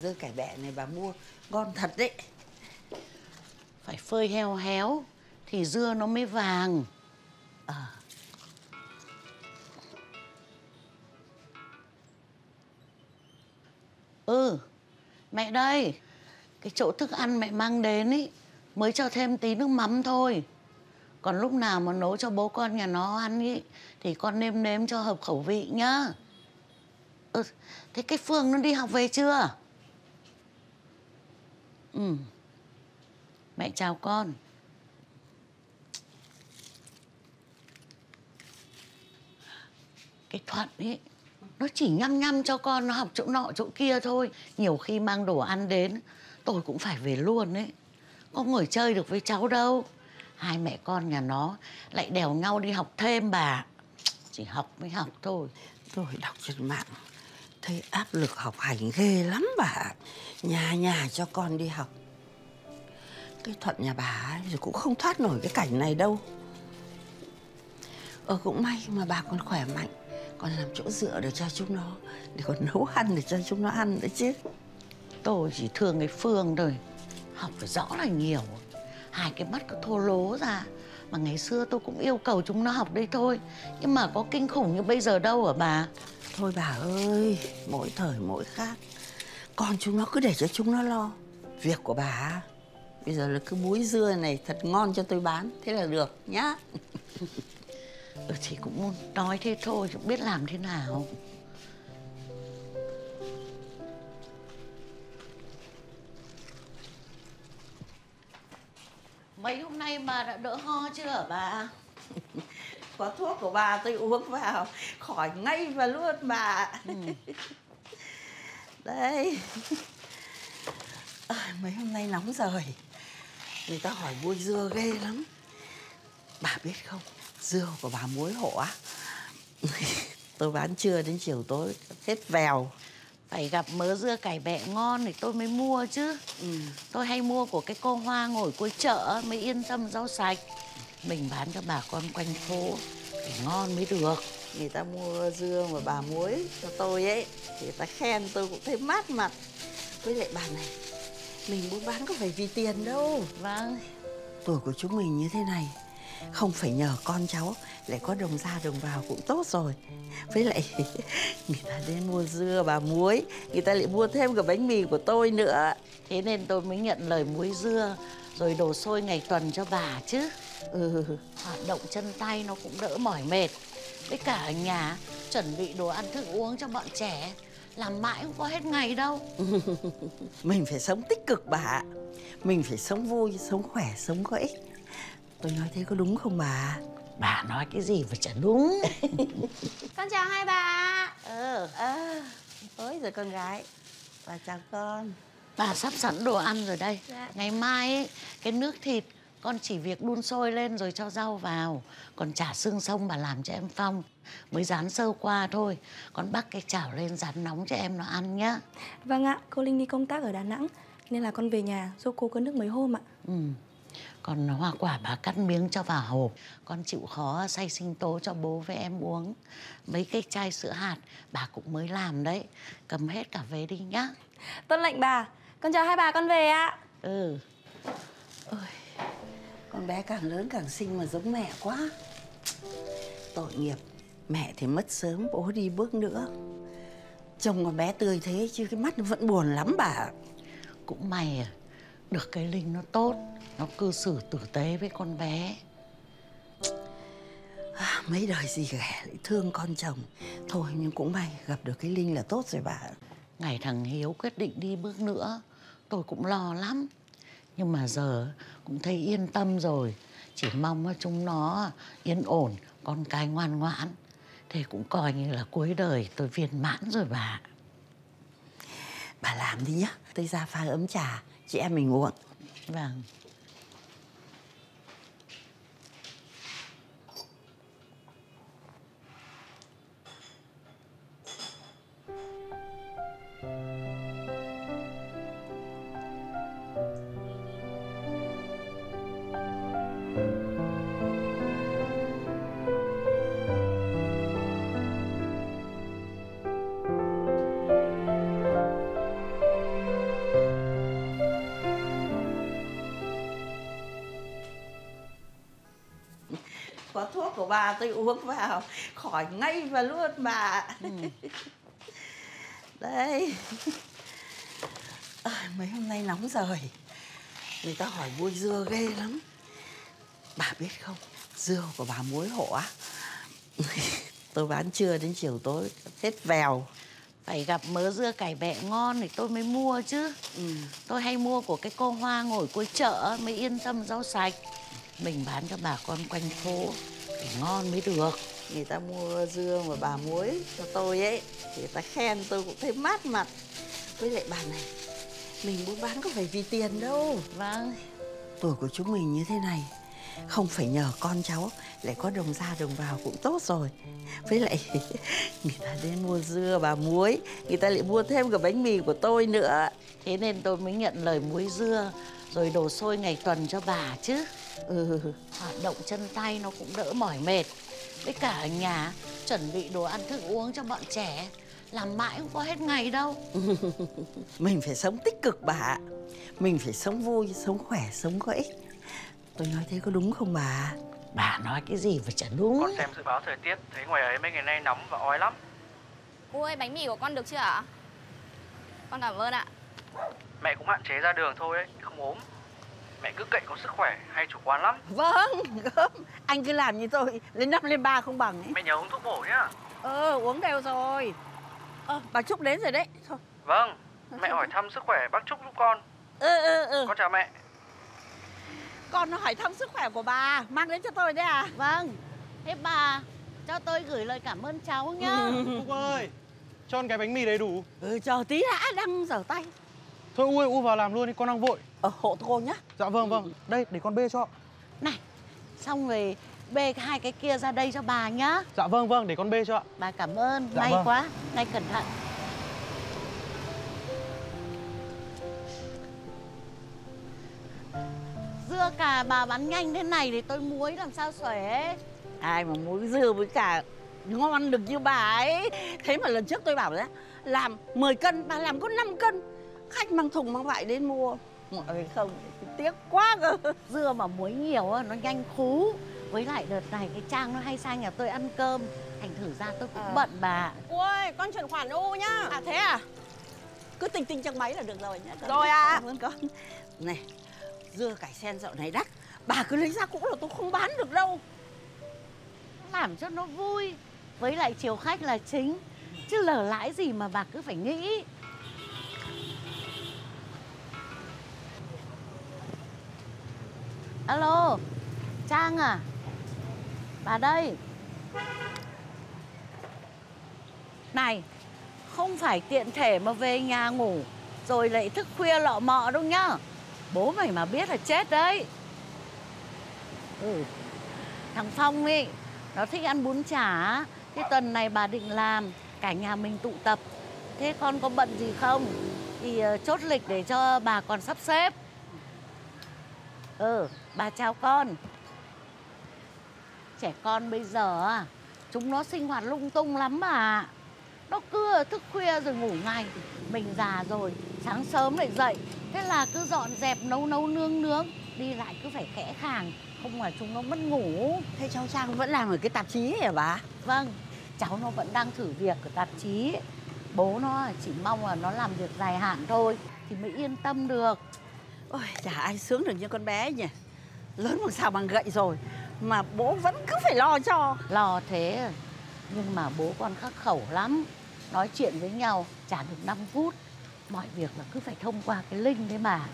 Dưa cải bẹ này bà mua ngon thật đấy. Phải phơi héo héo thì dưa nó mới vàng. Mẹ đây, cái chỗ thức ăn mẹ mang đến ý, mới cho thêm tí nước mắm thôi. Còn lúc nào mà nấu cho bố con nhà nó ăn ý, thì con nêm nếm cho hợp khẩu vị nhá. Thế cái Phương nó đi học về chưa? Mẹ chào con. Cái Thuận ấy, nó chỉ nhăm nhăm cho con nó học chỗ nọ chỗ kia thôi. Nhiều khi mang đồ ăn đến, tôi cũng phải về luôn ấy. Không ngồi chơi được với cháu đâu. Hai mẹ con nhà nó lại đèo nhau đi học thêm bà. Chỉ học mới học thôi. Tôi đọc trên mạng thấy áp lực học hành ghê lắm bà. Nhà nhà cho con đi học. Cái Thuận nhà bà rồi cũng không thoát nổi cái cảnh này đâu. Cũng may mà bà còn khỏe mạnh, còn làm chỗ dựa để cho chúng nó, để còn nấu ăn để cho chúng nó ăn nữa chứ. Tôi chỉ thương cái Phương thôi. Học phải rõ là nhiều. Hai cái mắt cứ thô lố ra. Mà ngày xưa tôi cũng yêu cầu chúng nó học đây thôi. Nhưng mà có kinh khủng như bây giờ đâu hả bà? Thôi bà ơi, mỗi thời mỗi khác. Con chúng nó cứ để cho chúng nó lo. Việc của bà bây giờ là cứ múi dưa này thật ngon cho tôi bán. Thế là được nhá. Chị cũng muốn nói thế thôi, cũng biết làm thế nào. Mấy hôm nay mà đã đỡ ho chưa hả bà? Có thuốc của bà tôi uống vào, khỏi ngay và luôn bà. Đây. Mấy hôm nay nóng rồi. Người ta hỏi mua dưa ghê lắm. Bà biết không, dưa của bà muối hộ á. Tôi bán trưa đến chiều tối hết vèo. Phải gặp mớ dưa cải bẹ ngon thì tôi mới mua chứ. Tôi hay mua của cái cô Hoa ngồi cuối chợ mới yên tâm rau sạch. Mình bán cho bà con quanh phố phải ngon mới được. Người ta mua dưa mà bà muối cho tôi ấy, người ta khen tôi cũng thấy mát mặt. Với lại bà này, mình muốn bán có phải vì tiền đâu. Vâng. Tuổi của chúng mình như thế này, không phải nhờ con cháu, lại có đồng ra đồng vào cũng tốt rồi. Với lại người ta đến mua dưa bà muối, người ta lại mua thêm cả bánh mì của tôi nữa. Thế nên tôi mới nhận lời muối dưa rồi đồ xôi ngày tuần cho bà chứ. Hoạt động chân tay nó cũng đỡ mỏi mệt. Với cả ở nhà chuẩn bị đồ ăn thức uống cho bọn trẻ, làm mãi cũng có hết ngày đâu. Mình phải sống tích cực bà. Mình phải sống vui, sống khỏe, sống có ích. Tôi nói thế có đúng không bà? Bà nói cái gì mà chả đúng. Con chào hai bà. Ôi giời con gái. Bà chào con. Bà sắp sẵn đồ ăn rồi đây. Dạ. Ngày mai ấy, cái nước thịt con chỉ việc đun sôi lên rồi cho rau vào. Còn chả xương sông bà làm cho em Phong, mới rán sơ qua thôi. Con bắc cái chảo lên rán nóng cho em nó ăn nhá. Vâng ạ, cô Linh đi công tác ở Đà Nẵng nên là con về nhà giúp cô cơm nước mấy hôm ạ. Còn hoa quả bà cắt miếng cho vào hộp. Con chịu khó xay sinh tố cho bố với em uống. Mấy cái chai sữa hạt bà cũng mới làm đấy. Cầm hết cả về đi nhá. Tuân lệnh bà. Con chào hai bà, con về ạ. Ôi, con bé càng lớn càng xinh mà giống mẹ quá. Tội nghiệp. Mẹ thì mất sớm, bố đi bước nữa. Chồng con bé tươi thế chứ cái mắt vẫn buồn lắm bà. Cũng may à, được cái Linh nó tốt, nó cư xử tử tế với con bé. Mấy đời gì ghẻ lại thương con chồng. Thôi nhưng cũng may gặp được cái Linh là tốt rồi bà. Ngày thằng Hiếu quyết định đi bước nữa, tôi cũng lo lắm. Nhưng mà giờ cũng thấy yên tâm rồi. Chỉ mong chúng nó yên ổn, con cái ngoan ngoãn. Thế cũng coi như là cuối đời tôi viên mãn rồi bà. Bà làm đi nhá, tôi ra pha ấm trà, chị em mình uống. Vâng. của bà tôi uống vào khỏi ngay và luôn bà. Đây. Mấy hôm nay nóng rồi. Người ta hỏi mua dưa ghê lắm. Bà biết không, dưa của bà muối hộ á, tôi bán trưa đến chiều tối hết vèo. Phải gặp mớ dưa cải bẹ ngon thì tôi mới mua chứ. Tôi hay mua của cái cô Hoa ngồi cuối chợ mới yên tâm rau sạch. Mình bán cho bà con quanh phố phải ngon mới được. Người ta mua dưa mà bà muối cho tôi ấy, người ta khen tôi cũng thấy mát mặt. Với lại bà này, mình muốn bán có phải vì tiền đâu. Vâng. Tuổi của chúng mình như thế này, không phải nhờ con cháu, lại có đồng ra đồng vào cũng tốt rồi. Với lại người ta đến mua dưa bà muối, người ta lại mua thêm cả bánh mì của tôi nữa. Thế nên tôi mới nhận lời muối dưa rồi đồ xôi ngày tuần cho bà chứ. Hoạt động chân tay nó cũng đỡ mỏi mệt. Với cả ở nhà chuẩn bị đồ ăn thức uống cho bọn trẻ, làm mãi không có hết ngày đâu. Mình phải sống tích cực bà. Mình phải sống vui, sống khỏe, sống có ích. Tôi nói thế có đúng không bà? Bà nói cái gì mà chả đúng. Con xem dự báo thời tiết, thấy ngoài ấy mấy ngày nay nóng và ói lắm. Cô ơi, bánh mì của con được chưa ạ? Con cảm ơn ạ. Mẹ cũng hạn chế ra đường thôi đấy, không ốm. Mẹ cứ cậy có sức khỏe, hay chủ quan lắm. Vâng, anh cứ làm như tôi, lên 5 lên 3 không bằng ấy. Mẹ nhớ uống thuốc bổ nhá. Uống đều rồi. Bà Trúc đến rồi đấy. Thôi. Vâng, mẹ hỏi thăm sức khỏe bác Trúc giúp con. Con chào mẹ. Con nó hỏi thăm sức khỏe của bà, mang đến cho tôi đấy à? Vâng. Thế bà cho tôi gửi lời cảm ơn cháu nhá. Cúc ơi, cho cái bánh mì đầy đủ. Chờ tí đã, đang rửa tay. Thôi U ơi, U vào làm luôn đi, con đang vội. Hộ cô nhá. Dạ vâng, vâng. Đây, để con bê cho. Này, xong rồi bê hai cái kia ra đây cho bà nhá. Dạ vâng, vâng, để con bê cho. Bà cảm ơn, dạ, may vâng. Quá, nay cẩn thận. Dưa cà bà bán nhanh thế này thì tôi muối làm sao xuể. Ai mà muối dưa với cà ngon được như bà ấy. Thế mà lần trước tôi bảo đấy, làm 10 cân, bà làm có 5 cân. Khách mang thùng mang vại đến mua. Ôi không, tiếc quá cơ. Dưa mà muối nhiều nó nhanh khú. Với lại đợt này cái Trang nó hay sang nhà tôi ăn cơm. Thành thử ra tôi cũng bận bà. Ôi, con chuyển khoản U nhá. À thế à? Cứ tinh tinh trong máy là được rồi nhá. Rồi à. Cảm ơn con. Này, dưa cải sen dạo này đắt. Bà cứ lấy ra cũng là tôi không bán được đâu. Làm cho nó vui. Với lại chiều khách là chính. Chứ lở lãi gì mà bà cứ phải nghĩ. Alo, Trang à? Bà đây. Này, không phải tiện thể mà về nhà ngủ rồi lại thức khuya lọ mọ đâu nhá. Bố mày mà biết là chết đấy. Thằng Phong ấy, nó thích ăn bún chả. Thế tuần này bà định làm, cả nhà mình tụ tập. Thế con có bận gì không? Thì chốt lịch để cho bà còn sắp xếp. Bà chào con. Trẻ con bây giờ à, chúng nó sinh hoạt lung tung lắm mà. Nó cứ thức khuya rồi ngủ ngay. Mình già rồi, sáng sớm lại dậy. Thế là cứ dọn dẹp, nấu nướng nướng. Đi lại cứ phải khẽ khàng, không là chúng nó mất ngủ. Thế cháu Trang vẫn làm ở cái tạp chí ấy hả bà? Vâng, cháu nó vẫn đang thử việc ở tạp chí. Bố nó chỉ mong là nó làm việc dài hạn thôi thì mới yên tâm được. Ôi, chả ai sướng được như con bé nhỉ. Lớn bằng sao bằng gậy rồi mà bố vẫn cứ phải lo cho. Lo thế, nhưng mà bố con khắc khẩu lắm. Nói chuyện với nhau chả được 5 phút. Mọi việc là cứ phải thông qua cái link đấy mà.